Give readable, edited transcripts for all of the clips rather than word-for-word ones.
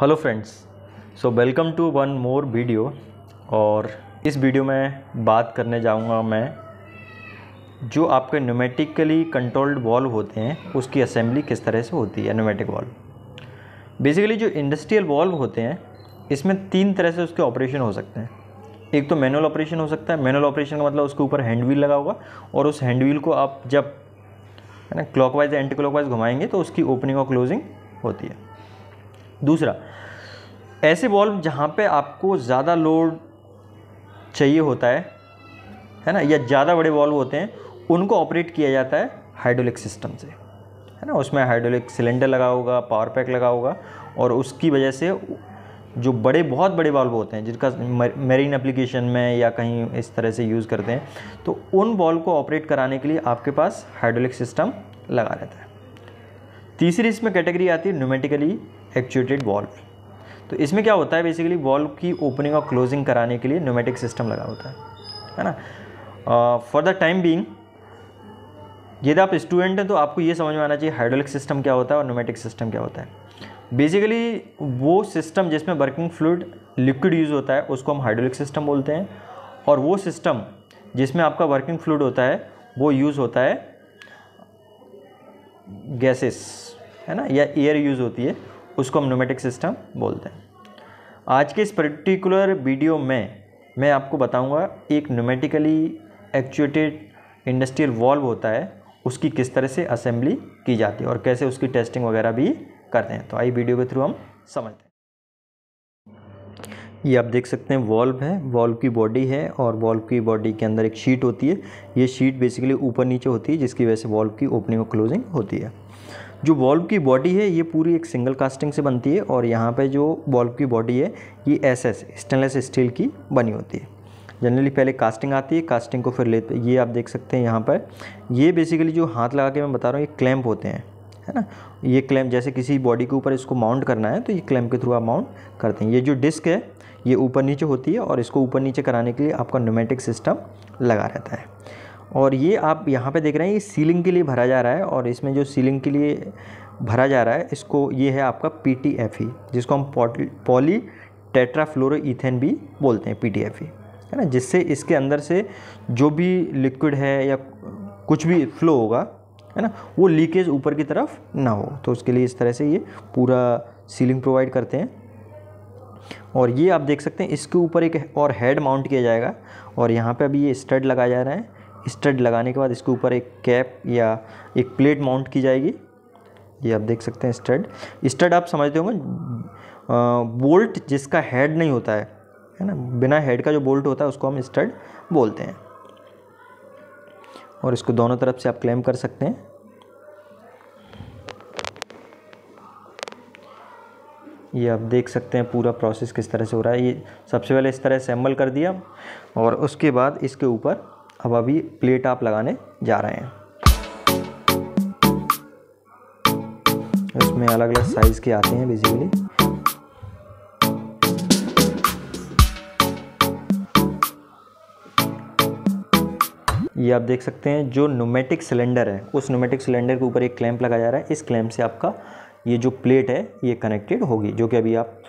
Hello friends, so welcome to one more video. और इस video में बात करने जाऊंगा मैं जो आपके न्यूमेटिकली कंट्रोल्ड वॉल्व होते हैं उसकी असेंबली किस तरह से होती है। न्यूमेटिक वॉल्व बेसिकली जो इंडस्ट्रियल वॉल्व होते हैं इसमें तीन तरह से उसके ऑपरेशन हो सकते हैं। एक तो मैनुअल ऑपरेशन हो सकता है। मैनुअल ऑपरेशन का मतलब उसके ऊपर हैंड व्हील लगा होगा और उस हैंड व्हील को आप जब है ना क्लॉकवाइज एंटी क्लॉकवाइज घुमाएंगे तो उसकी ओपनिंग और क्लोजिंग होती है। दूसरा, ऐसे वॉल्व जहाँ पे आपको ज़्यादा लोड चाहिए होता है ना, या ज़्यादा बड़े वॉल्व होते हैं, उनको ऑपरेट किया जाता है हाइड्रोलिक सिस्टम से, है ना। उसमें हाइड्रोलिक सिलेंडर लगा होगा, पावर पैक लगा होगा, और उसकी वजह से जो बड़े बहुत बड़े वाल्व होते हैं जिनका मैरीन एप्लीकेशन में या कहीं इस तरह से यूज़ करते हैं, तो उन वाल्व को ऑपरेट कराने के लिए आपके पास हाइड्रोलिक सिस्टम लगा रहता है। तीसरी इसमें कैटेगरी आती है न्यूमेटिकली एक्चुएटेड वाल्व। तो इसमें क्या होता है, बेसिकली वाल्व की ओपनिंग और क्लोजिंग कराने के लिए न्यूमेटिक सिस्टम लगा होता है ना। फॉर द टाइम बीइंग यदि आप स्टूडेंट हैं तो आपको ये समझ में आना चाहिए हाइड्रोलिक सिस्टम क्या होता है और न्यूमेटिक सिस्टम क्या होता है। बेसिकली वो सिस्टम जिसमें वर्किंग फ्लूइड लिक्विड यूज़ होता है उसको हम हाइड्रोलिक सिस्टम बोलते हैं, और वो सिस्टम जिसमें आपका वर्किंग फ्लूइड होता है वो यूज़ होता है गैसेस, है ना, या एयर यूज़ होती है, उसको हम न्यूमेटिक सिस्टम बोलते हैं। आज के इस पर्टिकुलर वीडियो में मैं आपको बताऊंगा एक न्यूमेटिकली एक्चुएटेड इंडस्ट्रियल वॉल्व होता है उसकी किस तरह से असेंबली की जाती है और कैसे उसकी टेस्टिंग वगैरह भी करते हैं। तो आई वीडियो के थ्रू हम समझते हैं। ये आप देख सकते हैं वॉल्व है, वॉल्व की बॉडी है, और वॉल्व की बॉडी के अंदर एक शीट होती है। ये शीट बेसिकली ऊपर नीचे होती है जिसकी वजह से वॉल्व की ओपनिंग और क्लोजिंग होती है। जो वॉल्व की बॉडी है ये पूरी एक सिंगल कास्टिंग से बनती है, और यहाँ पे जो वॉल्व की बॉडी है ये एसएस स्टेनलेस स्टील की बनी होती है। जनरली पहले कास्टिंग आती है, कास्टिंग को फिर लेते, ये आप देख सकते हैं यहाँ पर, ये बेसिकली जो हाथ लगा के मैं बता रहा हूँ ये क्लैंप होते हैं, है ना। ये क्लैंप जैसे किसी बॉडी के ऊपर इसको माउंट करना है तो ये क्लैंप के थ्रू आप माउंट करते हैं। ये जो डिस्क है ये ऊपर नीचे होती है, और इसको ऊपर नीचे कराने के लिए आपका न्यूमेटिक सिस्टम लगा रहता है। और ये आप यहाँ पे देख रहे हैं ये सीलिंग के लिए भरा जा रहा है, और इसमें जो सीलिंग के लिए भरा जा रहा है इसको, ये है आपका PTFE, जिसको हम पॉली टेट्राफ्लोरोईथेन भी बोलते हैं, PTFE, है ना। जिससे इसके अंदर से जो भी लिक्विड है या कुछ भी फ्लो होगा, है ना, वो लीकेज ऊपर की तरफ ना हो, तो उसके लिए इस तरह से ये पूरा सीलिंग प्रोवाइड करते हैं। और ये आप देख सकते हैं इसके ऊपर एक और हेड माउंट किया जाएगा, और यहाँ पे अभी ये स्टड लगाया जा रहा है। स्टड लगाने के बाद इसके ऊपर एक कैप या एक प्लेट माउंट की जाएगी। ये आप देख सकते हैं स्टड, स्टड आप समझते होंगे बोल्ट जिसका हेड नहीं होता है ना, बिना हेड का जो बोल्ट होता है उसको हम स्टड बोलते हैं। और इसको दोनों तरफ से आप क्लैंप कर सकते हैं। ये आप देख सकते हैं पूरा प्रोसेस किस तरह से हो रहा है। ये सबसे पहले इस तरह असेंबल कर दिया, और उसके बाद इसके ऊपर अब अभी प्लेट आप लगाने जा रहे हैं। उसमें अलग अलग साइज़ के आते हैं बेसिकली। ये आप देख सकते हैं जो न्यूमेटिक सिलेंडर है उस न्यूमेटिक सिलेंडर के ऊपर एक क्लैंप लगाया जा रहा है। इस क्लैंप से आपका ये जो प्लेट है ये कनेक्टेड होगी, जो कि अभी आप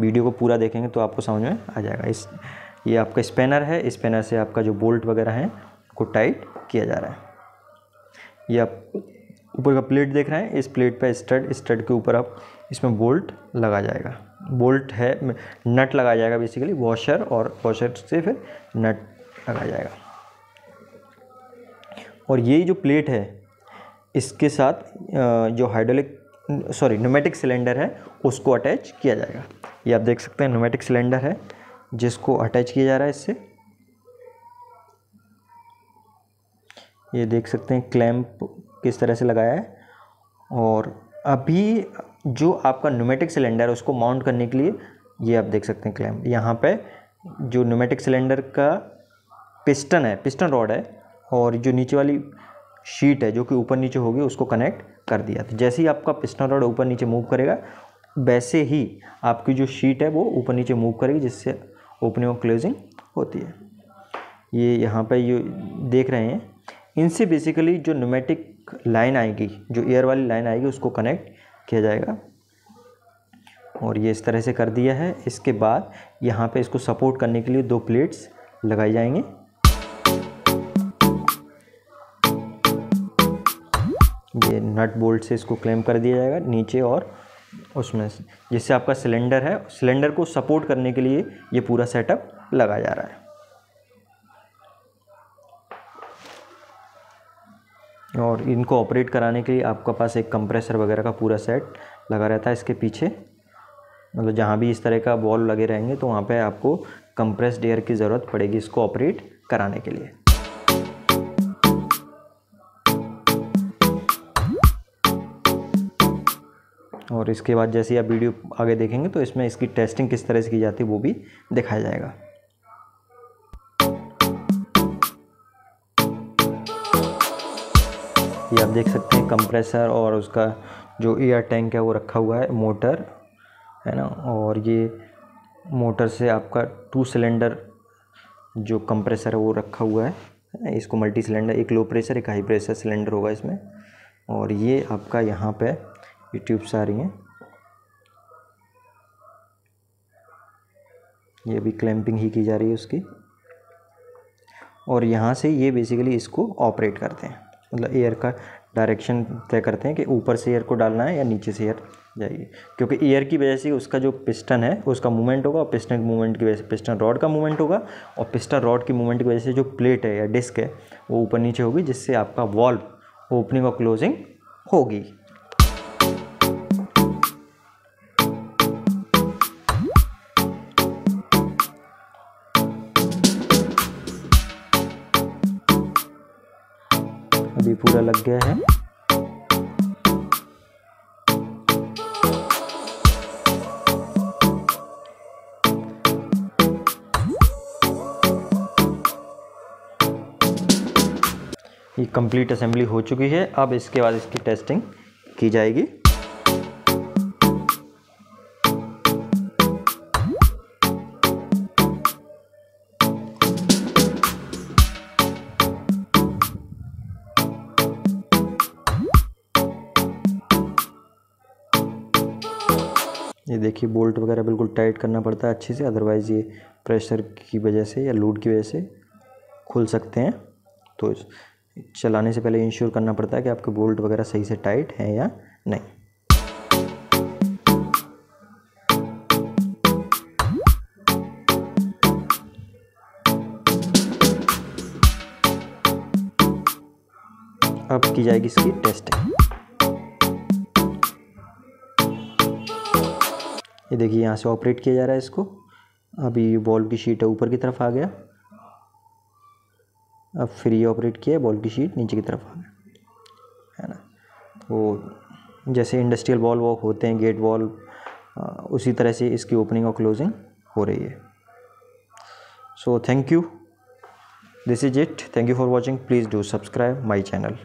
वीडियो को पूरा देखेंगे तो आपको समझ में आ जाएगा। इस ये आपका स्पैनर है, स्पैनर से आपका जो बोल्ट वगैरह है को टाइट किया जा रहा है। ये आप ऊपर का प्लेट देख रहे हैं, इस प्लेट पर स्टड, स्टड के ऊपर आप इसमें बोल्ट लगा जाएगा, बोल्ट है नट लगा जाएगा बेसिकली, वॉशर, और वॉशर से फिर नट लगा जाएगा। और ये जो प्लेट है इसके साथ जो हाइड्रोलिक न्यूमेटिक सिलेंडर है उसको अटैच किया जाएगा। ये आप देख सकते हैं न्यूमेटिक सिलेंडर है जिसको अटैच किया जा रहा है इससे। ये देख सकते हैं क्लैंप किस तरह से लगाया है। और अभी जो आपका न्यूमेटिक सिलेंडर है उसको माउंट करने के लिए ये आप देख सकते हैं क्लैंप, यहाँ पे जो न्यूमेटिक सिलेंडर का पिस्टन है, पिस्टन रॉड है, और जो नीचे वाली शीट है जो कि ऊपर नीचे होगी उसको कनेक्ट कर दिया। तो जैसे ही आपका पिस्टन रॉड ऊपर नीचे मूव करेगा वैसे ही आपकी जो शीट है वो ऊपर नीचे मूव करेगी, जिससे ओपनिंग और क्लोजिंग होती है। ये यहाँ पे ये देख रहे हैं, इनसे बेसिकली जो न्यूमेटिक लाइन आएगी, जो एयर वाली लाइन आएगी उसको कनेक्ट किया जाएगा। और ये इस तरह से कर दिया है। इसके बाद यहाँ पे इसको सपोर्ट करने के लिए दो प्लेट्स लगाई जाएंगी। ये नट बोल्ट से इसको क्लैंप कर दिया जाएगा नीचे और उसमें, जिससे आपका सिलेंडर है, सिलेंडर को सपोर्ट करने के लिए ये पूरा सेटअप लगाया जा रहा है। और इनको ऑपरेट कराने के लिए आपके पास एक कंप्रेसर वगैरह का पूरा सेट लगा रहता है इसके पीछे, मतलब जहाँ भी इस तरह का बॉल लगे रहेंगे तो वहाँ पे आपको कंप्रेस्ड एयर की ज़रूरत पड़ेगी इसको ऑपरेट कराने के लिए। और इसके बाद जैसे आप वीडियो आगे देखेंगे तो इसमें इसकी टेस्टिंग किस तरह से की जाती है वो भी दिखाया जाएगा। ये आप देख सकते हैं कंप्रेसर और उसका जो एयर टैंक है वो रखा हुआ है, मोटर है ना, और ये मोटर से आपका टू सिलेंडर जो कंप्रेसर है वो रखा हुआ है ना, इसको मल्टी सिलेंडर, एक लो प्रेशर एक हाई प्रेशर सिलेंडर होगा इसमें। और ये आपका यहाँ पे ये ट्यूब्स आ रही हैं, ये भी क्लैंपिंग ही की जा रही है उसकी। और यहाँ से ये बेसिकली इसको ऑपरेट करते हैं, मतलब एयर का डायरेक्शन तय करते हैं कि ऊपर से एयर को डालना है या नीचे से एयर जाएगी, क्योंकि एयर की वजह से उसका जो पिस्टन है उसका मूवमेंट होगा, और पिस्टन के मूवमेंट की वजह से पिस्टन रॉड का मूवमेंट होगा, और पिस्टन रॉड की मूवमेंट की वजह से जो प्लेट है या डिस्क है वो ऊपर नीचे होगी, जिससे आपका वॉल्व ओपनिंग और क्लोजिंग होगी। अभी पूरा लग गया है। ये कंप्लीट असेंबली हो चुकी है। अब इसके बाद इसकी टेस्टिंग की जाएगी। ये देखिए बोल्ट वगैरह बिल्कुल टाइट करना पड़ता है अच्छे से, अदरवाइज़ ये प्रेशर की वजह से या लोड की वजह से खुल सकते हैं। तो चलाने से पहले इंश्योर करना पड़ता है कि आपके बोल्ट वगैरह सही से टाइट हैं या नहीं। अब की जाएगी इसकी टेस्टिंग। ये देखिए यहाँ से ऑपरेट किया जा रहा है इसको। अभी बॉल की शीट है ऊपर की तरफ आ गया, अब फ्री ऑपरेट किया है, बॉल की शीट नीचे की तरफ आ गया है ना। तो जैसे इंडस्ट्रियल बॉल वॉक होते हैं, गेट बॉल, उसी तरह से इसकी ओपनिंग और क्लोजिंग हो रही है। So thank you, this is it, thank you for watching, please do subscribe my channel.